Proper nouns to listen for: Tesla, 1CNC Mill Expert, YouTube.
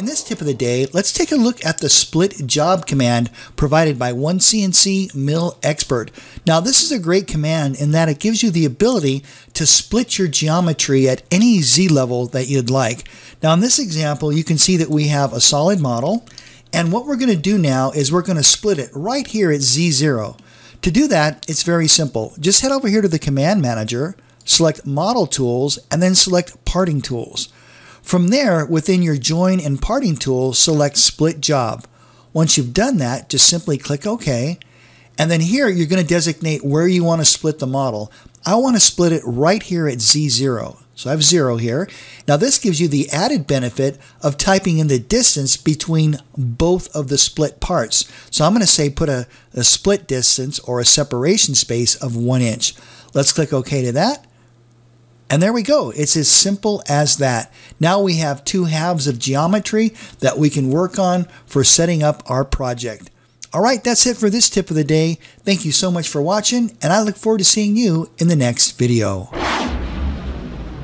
In this tip of the day, let's take a look at the split job command provided by 1CNC Mill Expert. Now, this is a great command in that it gives you the ability to split your geometry at any Z level that you'd like. Now, in this example, you can see that we have a solid model, and what we're going to do now is we're going to split it right here at Z0. To do that, it's very simple. Just head over here to the command manager, select Model Tools, and then select Parting Tools. From there, within your Join and Parting tool, select Split Job. Once you've done that, just simply click OK. And then here, you're going to designate where you want to split the model. I want to split it right here at Z0. So I have 0 here. Now this gives you the added benefit of typing in the distance between both of the split parts. So I'm going to say put a split distance or a separation space of 1 inch. Let's click OK to that. And there we go. It's as simple as that. Now we have two halves of geometry that we can work on for setting up our project. All right, that's it for this tip of the day. Thank you so much for watching, and I look forward to seeing you in the next video.